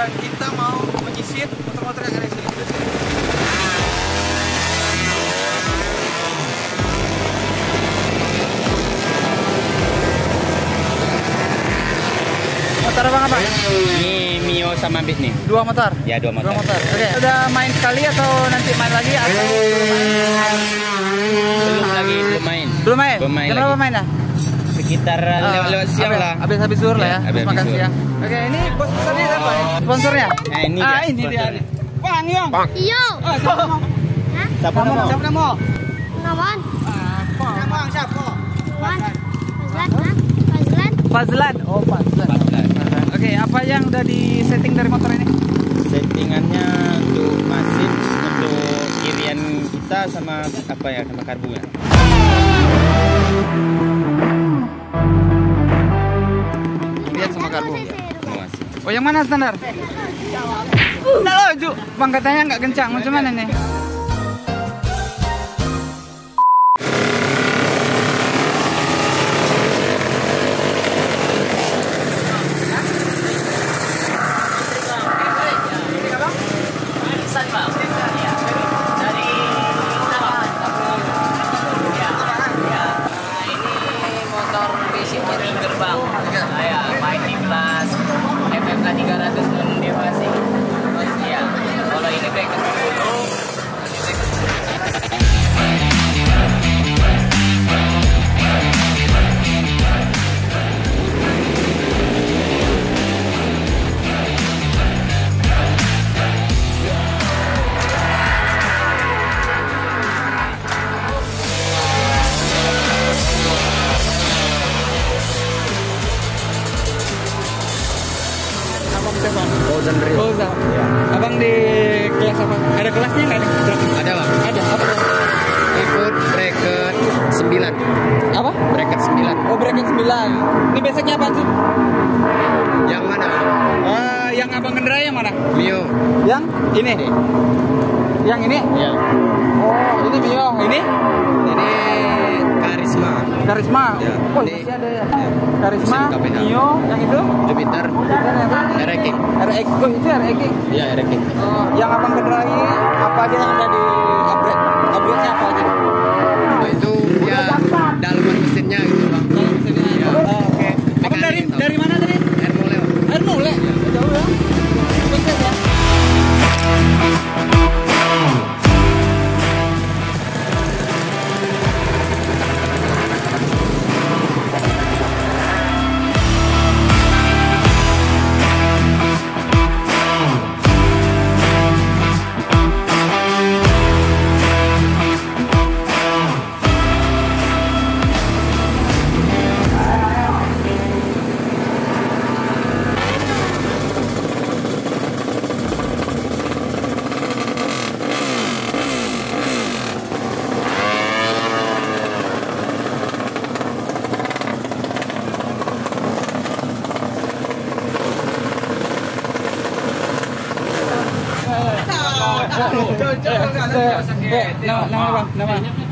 dan kita mau menyisir motor-motor yang ada di sini. Motor apa bang? Ini Mio sama Bitnik. Dua motor? Ya dua motor. Oke, udah main sekali atau nanti main lagi atau belum main? Kenapa main lah? Sekitar lewat siang lah. Habis zuhur lah ya. Habis makan siang. Oke, ini bos besarnya siapa? Sponsornya? Ini dia. Bang Yong. Iyo. Siapa nama? Nawan. Nama siapa? Paszlan. Oh, Paszlan. Oke, apa yang udah di setting dari motor ini? Settingannya untuk mesin, untuk kirian kita sama apa ya, sama karbu ya. Lihat sama karbu. Oh, yang mana standar? Nah, loju. Bang katanya nggak kencang, macam mana nih?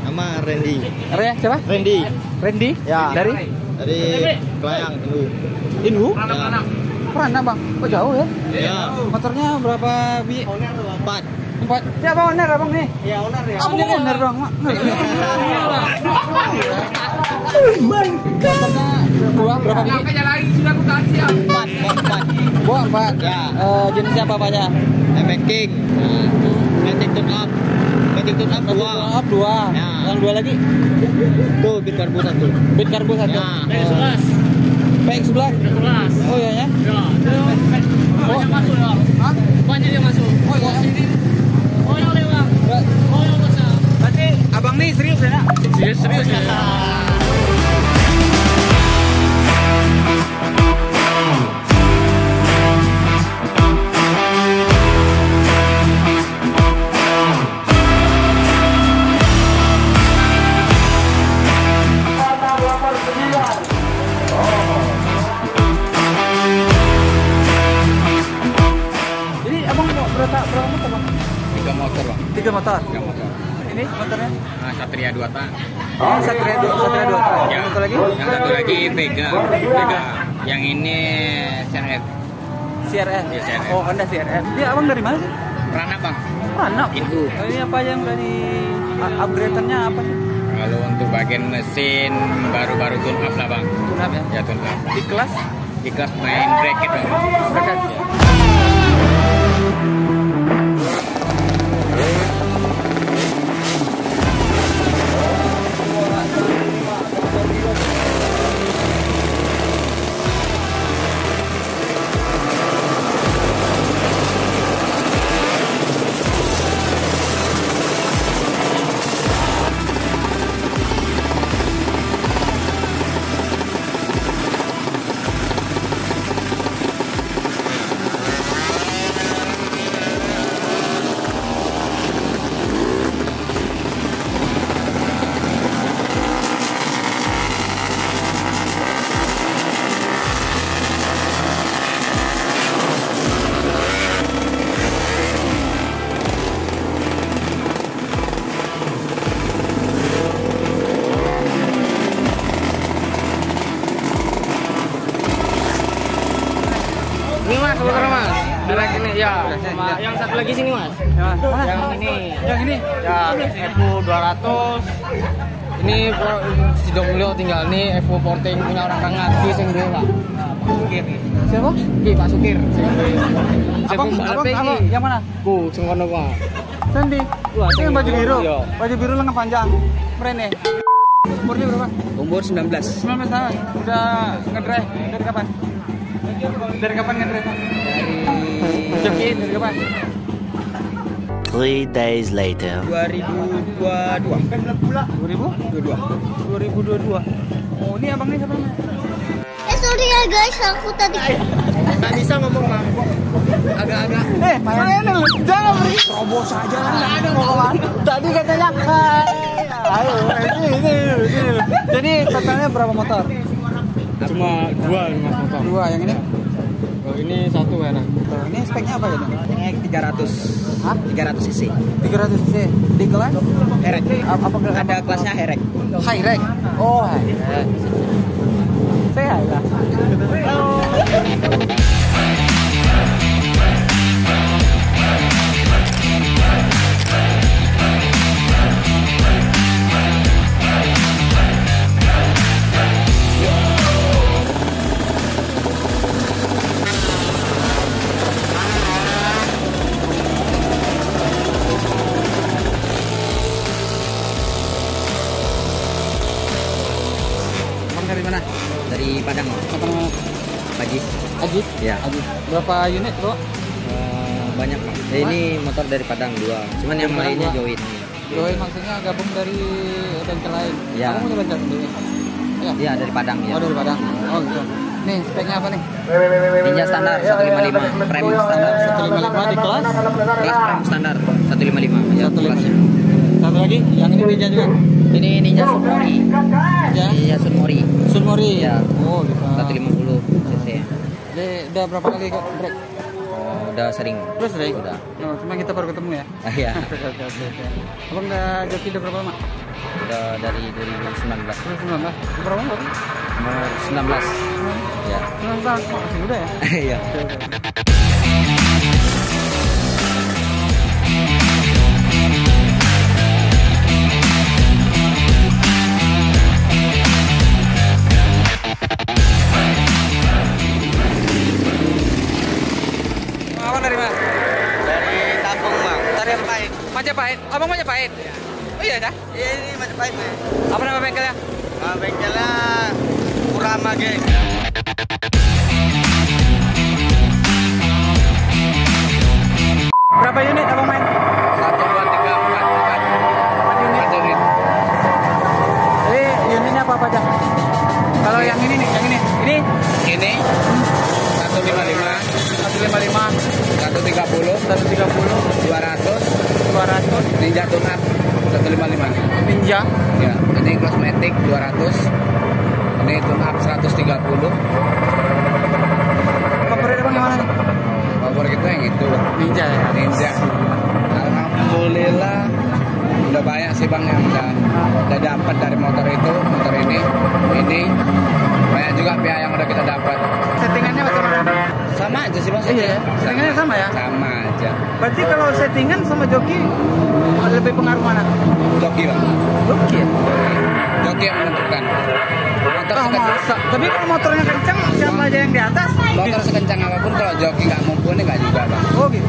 Nama Randy. Siapa? Randy? Ya. Dari Kelayang, Hindu. Peranak bang? Kok jauh ya? Iya. Motornya berapa bi? Owner 4. Siapa owner abang nih? Iya owner ya. Abang owner bang. Motornya berapa bi? Sudah aku kasih ya. 4. Buang 4. Ya. Jenisnya apa aja? King. Matic tutup up dua. Ya. Yang dua lagi. Tuh bit karbu satu. Ya. PX11. Oh iya ya. Ya. Banyak masuk ya. Hah? Banyak dia masuk. Oh iya. Oh iya lewat. Oh iya besar. Berarti abang nih serius ya? Serius. Tiga motor. Ini motornya? Satria 2 Tak. Oh, Satria 2 Tak. Ya. Yang satu lagi Vega. Yang ini CRF. CRF? Iya, CRF. Oh, Honda CRF. Dia abang dari mana sih? Peranak, Bang. Peranak? Itu. Ini apa yang dari upgradernya apa sih? Kalau untuk bagian mesin baru-baru tune up lah, Bang. Tune up ya? Ya, tune up. Di kelas? Di kelas main bracket, Bang. Bracket? Ya. Yang satu lagi sini, Mas. Yang ini. Yang ini. Ya, EVO 200. Ini si dong beliau tinggal nih EVO porting punya orang Rangat di sing beliau, Pak. Sukir. Siapa? Ki Pak Sukir. Abang yang mana? Ku sing kono, Pak. Sendi. Ini baju biru. Baju biru lengan panjang. Mrene. Umurnya berapa? Umur 19. 19 tahun. Udah ngedrive dari kapan? Dari kapan ngedrive, Pak? Joki dari kapan? 3 days later. 2022. Oh, ini abang ini siapa namanya? Sorry ya guys, aku tadi nggak bisa ngomong, Bang. Agak-agak. Mana lu? Jangan beri. Robos aja lah. Nggak ada ngomongan. Tadi katanya, ayo, ini. Jadi totalnya berapa motor? Cuma 2 motor. 2 yang ini? Oh, ini satu enak. Oh, ini speknya apa ya? Speknya 300. Hah? 300 cc. 300 cc. Di kelas? Herek. Apa ada kelasnya herek? High rek. Oh, high. Saya high lah. Halo. Berapa unit, Bro? Banyak, Pak. Ini motor dari Padang 2. Cuman yang lainnya join. Join maksudnya gabung dari bengkel lain. Ya. Kamu punya bengkel sendiri? Iya. Iya, dari Padang ya. Oh, dari Padang. Oh, gitu. Nih, speknya apa nih? Ninja standar 155, frame standar 155 di kelas. Kelas frame standar 155 ya kelasnya. Satu lagi, yang ini Ninja juga. Ini Ninja Sunmori. Ya. Ninja Sunmori. Sunmori. Ya. Oh, gitu. 150 cc. Udah berapa kali kok break? Oh, udah sering. Terus sering? Udah. Oh, cuma kita baru ketemu ya? Iya. Abang udah joki udah berapa lama? Udah dari 2019. 2019? Berapa lama? Umur 19. Iya. 19 tahun, masih muda ya? Iya. Abang Majapahit? Iya. Oh iya dah? Iya, ini Majapahit. Apa nama bengkelnya? Bengkelnya Kurama, geng. Berapa unit abang main? 1, 2, 3, 4 unit. Jadi unitnya apa aja? Kalau yang ini nih, yang ini? Ini 155, 155, 130, 130, 200, Ninja Tunat 155. Ninja? Ya, ini kelas Matic 200. Ini Tunat 130. Favorit abang yang mana? Favorit kita yang itu, Bang. Ninja ya? Ninja. Alhamdulillah udah banyak sih, Bang, yang udah dapat dari motor itu, motor ini. Banyak juga pihak yang udah kita dapat. Settingannya macam mana? Sama aja sih maksudnya. Iya, settingannya sama ya? Sama aja. Berarti kalau settingan sama joki lebih pengaruh mana? Joki bang. Joki ya? Joki yang menentukan. Motor sekencang. Tapi kalau motornya kencang, siapa aja yang di atas? Motor sekencang apapun kalau joki nggak mumpuni nggak juga bang. Oh gitu.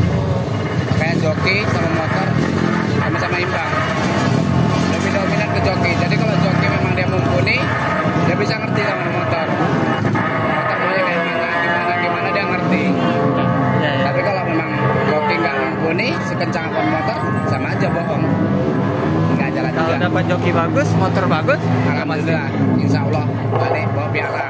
Kayak joki sama motor sama-sama imbang. Lebih dominan ke joki. Jadi kalau joki memang dia mumpuni, dia bisa ngerti sama motor. Nih sekencang apapun motor sama aja bohong, nggak jalan. Kalau dapat joki bagus, motor bagus, alhamdulillah, insya Allah balik bawa piala.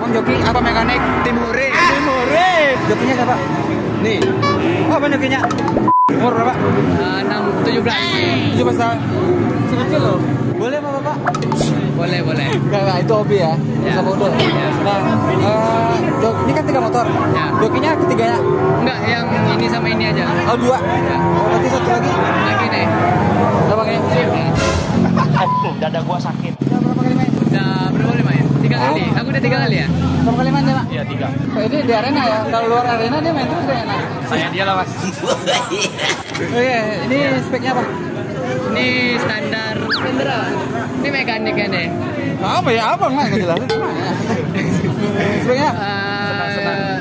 Abang joki apa mekanik? Timuri. Timuri. Jokinya siapa? Nih. Oh, apa jokinya? Umur berapa? 17 tahun. Sekecil loh. Boleh apa Bapak? Boleh, boleh. Enggak, itu hobi ya. Bisa bodoh. Nah, ini kan 3 motor. Ya. Jokinya ketiganya? Enggak, yang ini sama ini aja. Oh, 2? Ya. Oh, berarti satu lagi? Lagi nih. Abang ini? Aduh, dada gua sakit. Udah berapa kali main? Udah berapa kali main? 3 kali. Aku udah 3 kali ya? Berapa kali main ya, Pak? Iya, 3. Ini di arena ya? Kalau luar arena dia main terus ya enak? Saya dia lah, Mas. Oh iya, ini speknya apa? Ini standar Sendera. Ini mekanik kan deh. Apa ya? Abang mah enggak jelas. Speknya?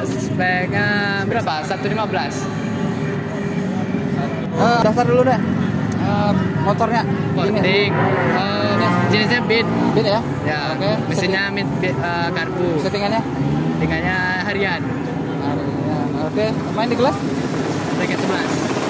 Speknya berapa? 115. Daftar dulu deh. Motornya Bitnik. Jenisnya Bit. Bit ya? Ya. Oke. Okay. Mesinnya karbu. Settingannya? Settingannya harian. Harian. Oke. Okay. Main di kelas? Bracket 11.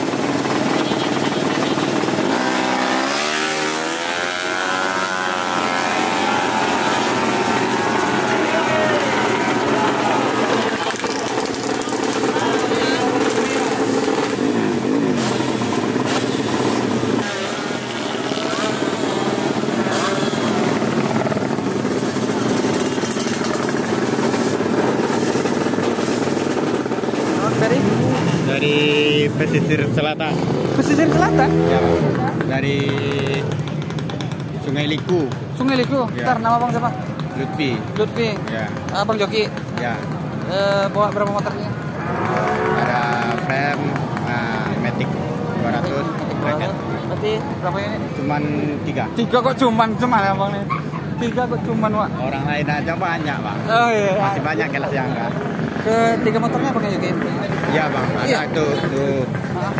Dari pesisir selatan. Pesisir selatan? Ya. Dari Sungai Liku. Sungai Liku. Ya. Ntar nama abang siapa? Lutfi. Lutfi. Ya. Abang joki. Ya. Bawa berapa motornya? Ada frame Matic 200. Bracket. Berarti berapa ini? Cuman 3. 3 kok cuman ya abang nih. 3 kok cuman Pak. Orang lain aja banyak Pak. Oh iya. Masih banyak kelas yang enggak. Ketiga motornya abang joki. Iya bang, iya. Ada tuh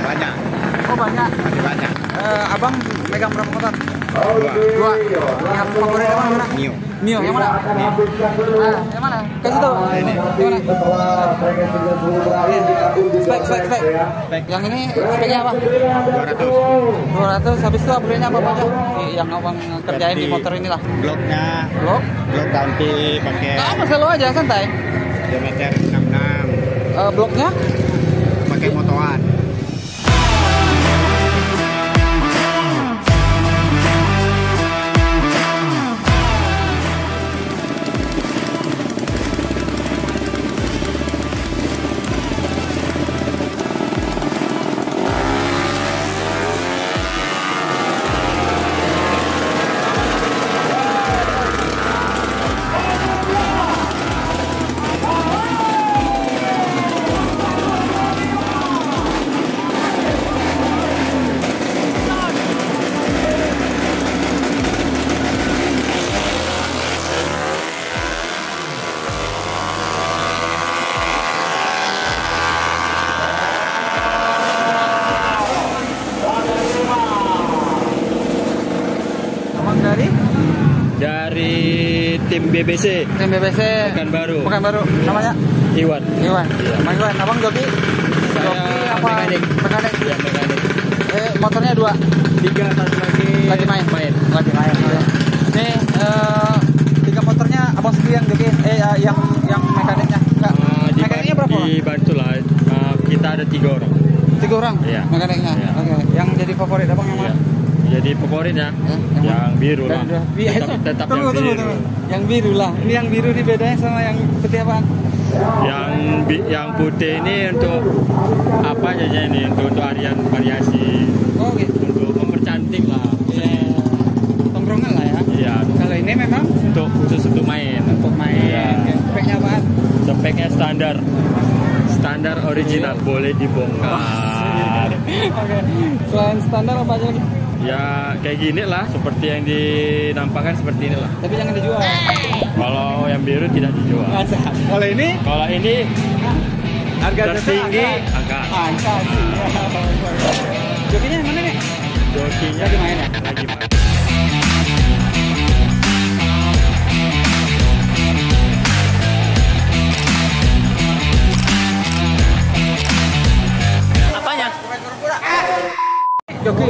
banyak. Oh banyak? Masih banyak. Abang megang berapa motor? 2. Yang favorit yang mana? Mio. Mio yang mana? Mio. Yang mana? Kasih tau. Ini. Yang mana? Spek. Yang ini speknya apa? 200. Habis itu upgrade-nya apa aja? Yang abang kerjain di motor inilah. Bloknya. Blok ganti pakai. Nah, apa selalu aja santai. Diameter 66. Bloknya pakai motoran. Tim BBC. Tim BBC. Pekanbaru. Namanya? Iwan. Bang Iwan, abang joki? Joki apa? Mekanik. Iya, mekanik. Motornya 2? 3, satu lagi. Lagi main. Lagi main. Nih, 3 motornya abang sendiri yang joki? Yang mekaniknya? Enggak. Mekaniknya berapa? Dibantu lah. Kita ada 3 orang. 3 orang? Iya. Mekaniknya? Iya. Oke. Yang jadi favorit abang yang mana? Jadi favorit ya, yang biru lah. Tetap yang biru. Yang biru lah. Ini yang biru ini bedanya sama yang putih apaan? Yang putih ini untuk apa aja ini? Untuk variasi. Oh, okay. Untuk mempercantik lah. khusus untuk main. Untuk main. Ya. Speknya apa? Speknya standar. Standar original, okay. Boleh dibongkar. Okay. Selain standar apa aja lagi? Ya kayak gini lah, seperti yang dinampakkan seperti inilah. Tapi jangan dijual. Kalau yang biru tidak dijual. Kalau ini? Kalau ini harga tertinggi angka. Jokinya mana nih? Jokinya lagi main ya? Lagi main. Apanya? Joki?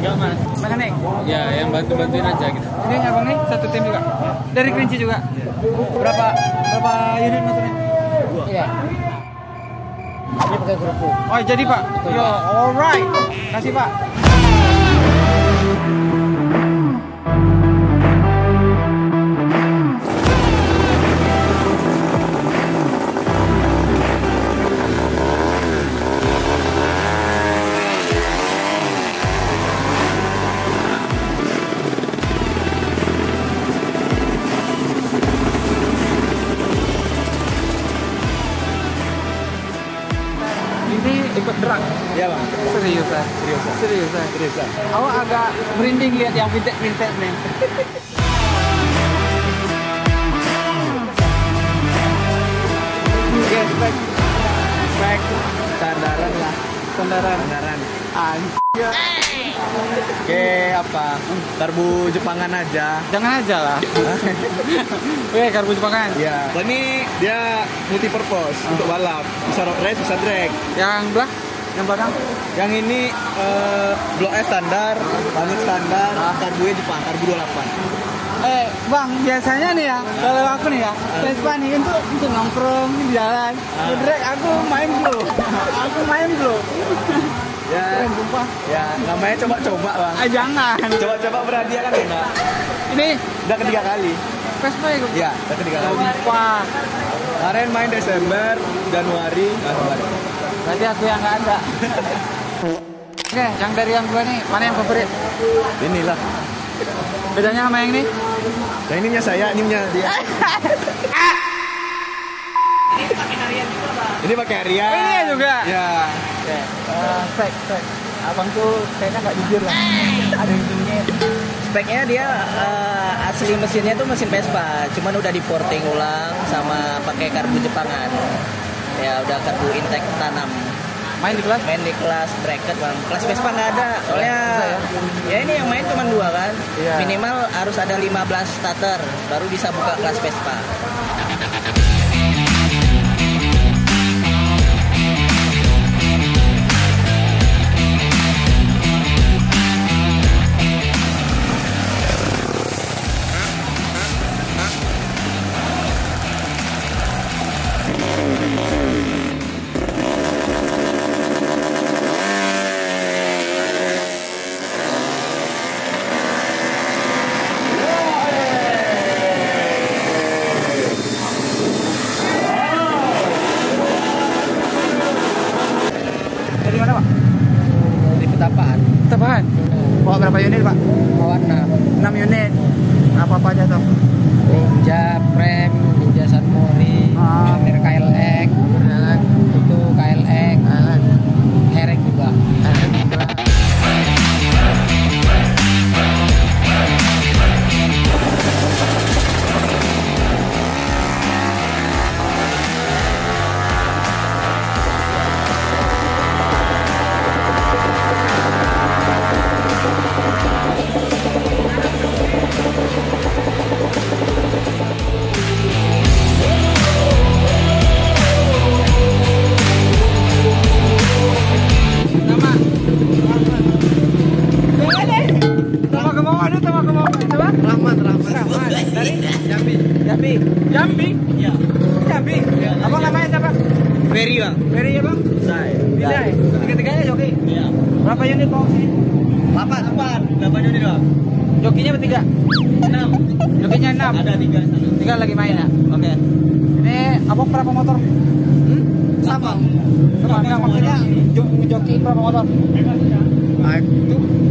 Enggak mas. Mana nih? Ya yang bantu-bantuin aja gitu. Ini abang nih satu tim juga? Dari Kerinci juga? Ya. Berapa unit maksudnya? Dua. Iya. Ini pakai kerupuk. Oh jadi pak? Betul, yo, pak. Alright. Kasih pak. Seriusan. Aku agak merinding lihat yang vintage nih. Ya, spek standaran. Anjir. Oke, apa? Karbu Jepangan aja. Jangan aja lah. Oke, karbu Jepangan. Iya. Ini dia multi purpose untuk balap. Bisa road race, bisa drag. Yang belah? Yang belakang? Yang ini blok S standar, banyak standar, karbunya Jepang, karbu 28. Bang, biasanya nih ya, kalau aku nih ya, Vespa nih untuk nongkrong di jalan. Direk aku main bro. Ya, keren sumpah. Ya, namanya coba-coba bang. Jangan. Coba-coba berhadiah kan enak. Ini udah ketiga kali. Vespa ya? Iya, udah ketiga kali. Sumpah. Kemarin main Desember, Januari, Februari. Berarti aku yang nggak ada. Oke, yang dari yang gue nih, mana yang favorit? Inilah. Bedanya sama yang ini? Yang ini punya saya, ini punya dia. Ini pakai harian juga, Bang. Ini pakai harian. Ini juga? Iya. Oke. Spek. Abang tuh kayaknya nggak jujur lah. Ada ujungnya. Speknya dia asli mesinnya tuh mesin Vespa, cuman udah diporting ulang sama pakai karbu Jepangan. Ya udah kartu intake tanam. Main di kelas bracket bang. Kelas Vespa nggak ada soalnya ya ini yang main cuma dua kan, yeah. Minimal harus ada 15 starter baru bisa buka kelas Vespa.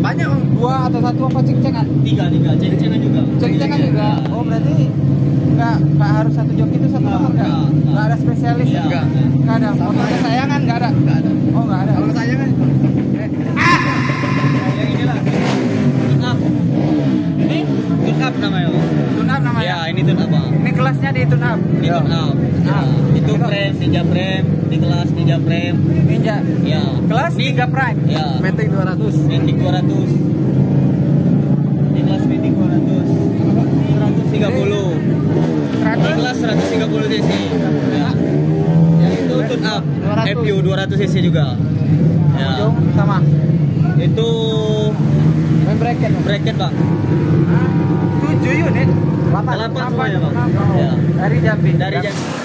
Banyak, 2 atau 1 apa cek-cekan? 3 cek-cekan juga. enggak. Oh berarti enggak harus satu joki itu satu motor enggak? Enggak ada spesialis? Enggak. Enggak ada. Motor kesayangan enggak ada? Enggak ada. Oh enggak ada. Kalau kesayangan? Yang inilah. Tunap. Ini tunap namanya. Tunap namanya. Ya ini tunap bang. Ini kelasnya di tunap. Di tunap. Itu frame, Ninja frame. Di kelas Ninja frame. Ninja. Ya. Kelas Ninja prime. Ya. Matic 200. Matic 200. Cc ya. Ya itu tune up FU 200 cc juga ya. Sama itu bracket bang 7 unit 8 semua ya bang ya. Dari Jambi